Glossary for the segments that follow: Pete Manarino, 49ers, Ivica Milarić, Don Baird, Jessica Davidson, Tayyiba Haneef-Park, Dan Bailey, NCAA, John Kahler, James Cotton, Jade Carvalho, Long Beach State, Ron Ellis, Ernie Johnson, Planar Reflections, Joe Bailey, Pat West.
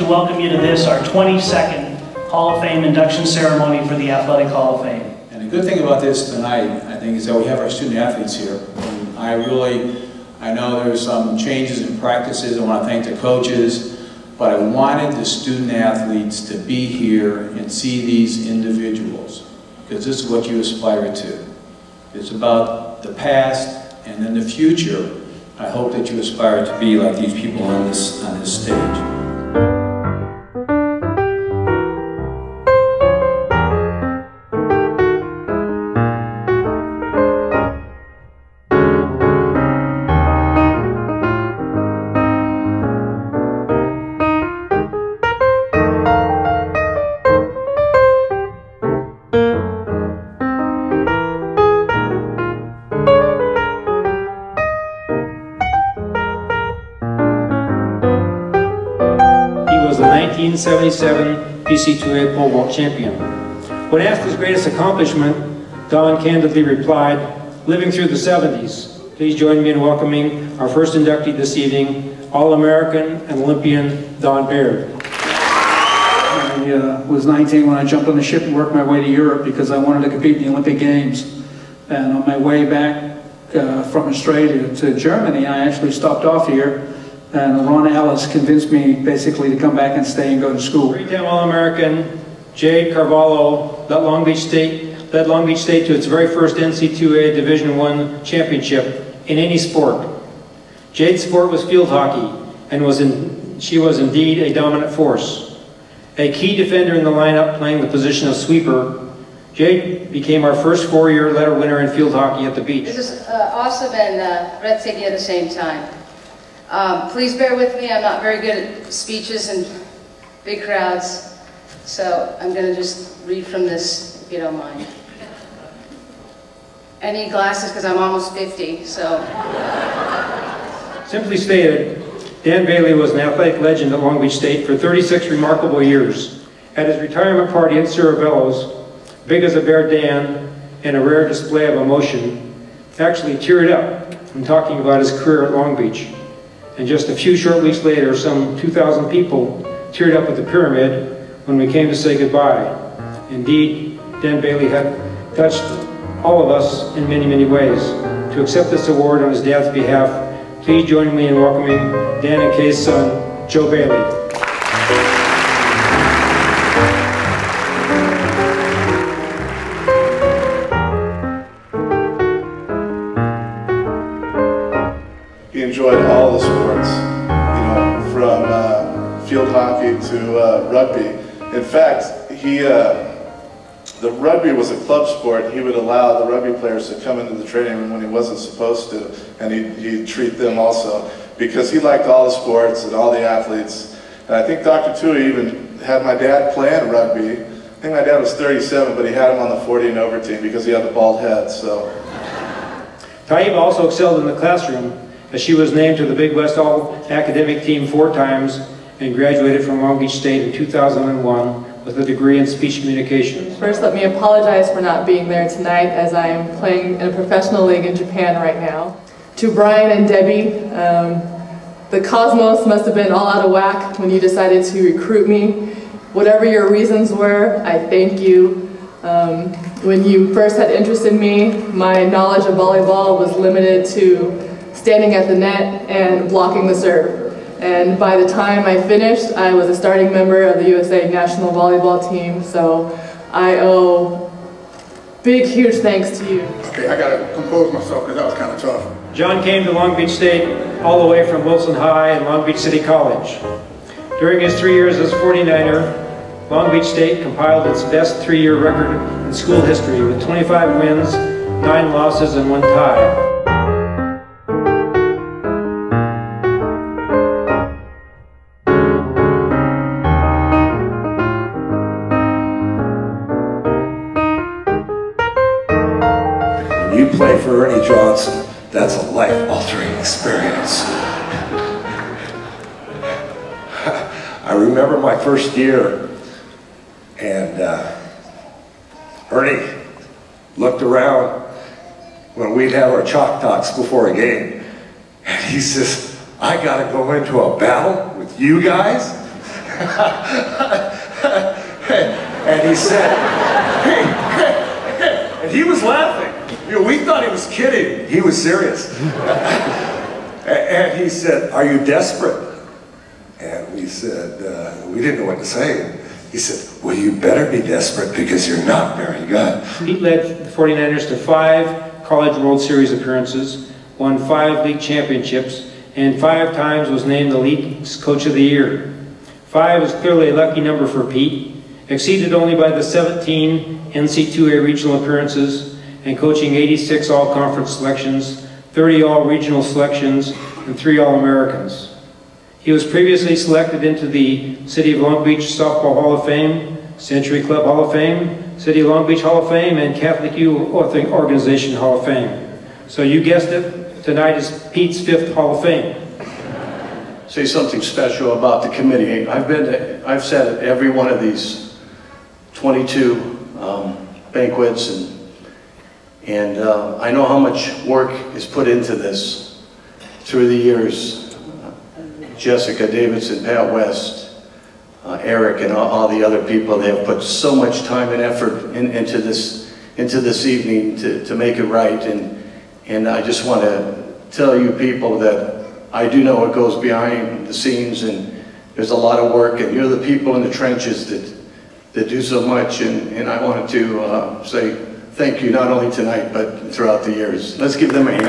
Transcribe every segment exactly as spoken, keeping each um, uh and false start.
to welcome you to this, our twenty-second Hall of Fame induction ceremony for the Athletic Hall of Fame. And the good thing about this tonight, I think, is that we have our student athletes here. And I really, I know there's some changes in practices. I want to thank the coaches, but I wanted the student athletes to be here and see these individuals, because this is what you aspire to. It's about the past and then the future. I hope that you aspire to be like these people on this, on this stage. nineteen seventy-seven P C two A pole vault champion. When asked his greatest accomplishment, Don candidly replied, "Living through the seventies." Please join me in welcoming our first inductee this evening, All-American and Olympian Don Baird. I uh, was nineteen when I jumped on a ship and worked my way to Europe because I wanted to compete in the Olympic Games. And on my way back uh, from Australia to Germany, I actually stopped off here. And Ron Ellis convinced me basically to come back and stay and go to school. Three-time All-American Jade Carvalho led Long Beach State led Long Beach State to its very first N C double A Division one championship in any sport. Jade's sport was field hockey, and was in, she was indeed a dominant force. A key defender in the lineup, playing the position of sweeper, Jade became our first four-year letter winner in field hockey at the beach. This is uh, awesome and uh, breathtaking at the same time. Um, please bear with me, I'm not very good at speeches and big crowds, so I'm going to just read from this, if you don't mind. I need glasses because I'm almost fifty, so... Simply stated, Dan Bailey was an athletic legend at Long Beach State for thirty-six remarkable years. At his retirement party at Cervello's, big as a bear Dan, in a rare display of emotion, actually teared up when talking about his career at Long Beach. And just a few short weeks later, some two thousand people teared up at the pyramid when we came to say goodbye. Indeed, Dan Bailey had touched all of us in many, many ways. To accept this award on his dad's behalf, please join me in welcoming Dan and Kay's son, Joe Bailey. He enjoyed all the sports, you know, from uh, field hockey to uh, rugby. In fact, he, uh, the rugby was a club sport. He would allow the rugby players to come into the training room when he wasn't supposed to, and he'd, he'd treat them also, because he liked all the sports and all the athletes. And I think Doctor Tui even had my dad playing rugby. I think my dad was thirty-seven, but he had him on the forty and over team because he had the bald head, so. Taib also excelled in the classroom, as she was named to the Big West All-Academic Team four times and graduated from Long Beach State in two thousand one with a degree in speech communications. First, let me apologize for not being there tonight, as I am playing in a professional league in Japan right now. To Brian and Debbie, um, the cosmos must have been all out of whack when you decided to recruit me. Whatever your reasons were, I thank you. Um, when you first had interest in me, my knowledge of volleyball was limited to standing at the net and blocking the serve. And by the time I finished, I was a starting member of the U S A national volleyball team, so I owe big, huge thanks to you. Okay, I gotta compose myself because that was kind of tough. John came to Long Beach State all the way from Wilson High and Long Beach City College. During his three years as a forty-niner, Long Beach State compiled its best three-year record in school history with twenty-five wins, nine losses, and one tie. Play for Ernie Johnson, that's a life-altering experience. I remember my first year, and uh, Ernie looked around when we'd have our chalk talks before a game, and he says, "I gotta go into a battle with you guys?" And he said, hey, hey, hey. And he was laughing. You know, we thought he was kidding. He was serious. And he said, are you desperate? And we said, uh, we didn't know what to say. He said, well, you better be desperate because you're not very good. He led the forty-niners to five College World Series appearances, won five league championships, and five times was named the league's coach of the year. Five is clearly a lucky number for Pete, exceeded only by the seventeen N C two A regional appearances and coaching eighty-six all-conference selections, thirty all-regional selections, and three all-Americans. He was previously selected into the City of Long Beach Softball Hall of Fame, Century Club Hall of Fame, City of Long Beach Hall of Fame, and Catholic U Organization Hall of Fame. So you guessed it, tonight is Pete's fifth Hall of Fame. Say something special about the committee. I've been, to, I've sat at every one of these twenty-two um, banquets, and and uh, I know how much work is put into this through the years. Jessica Davidson, Pat West, uh, Eric, and all, all the other people. They have put so much time and effort in, into this into this evening to, to make it right. And, and I just want to tell you people that I do know it goes behind the scenes, and there's a lot of work, and you're the people in the trenches that, that do so much. And, and I wanted to uh, say thank you, not only tonight, but throughout the years. Let's give them a hand.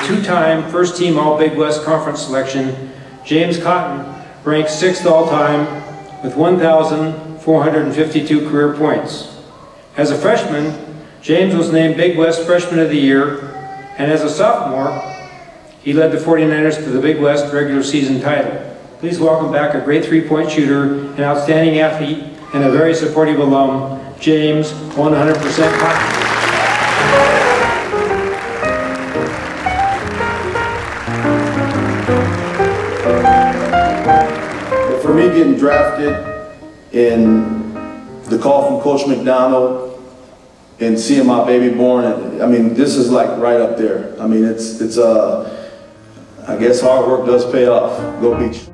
The two-time first-team All-Big West Conference selection, James Cotton ranked sixth all-time with one thousand four hundred fifty-two career points. As a freshman, James was named Big West Freshman of the Year, and as a sophomore, he led the forty-niners to the Big West regular season title. Please welcome back a great three-point shooter, an outstanding athlete, and a very supportive alum, James one hundred percent Cotton. For me, getting drafted and the call from Coach McDonald and seeing my baby born, I mean, this is like right up there. I mean, it's, it's uh, I guess hard work does pay off. Go Beach.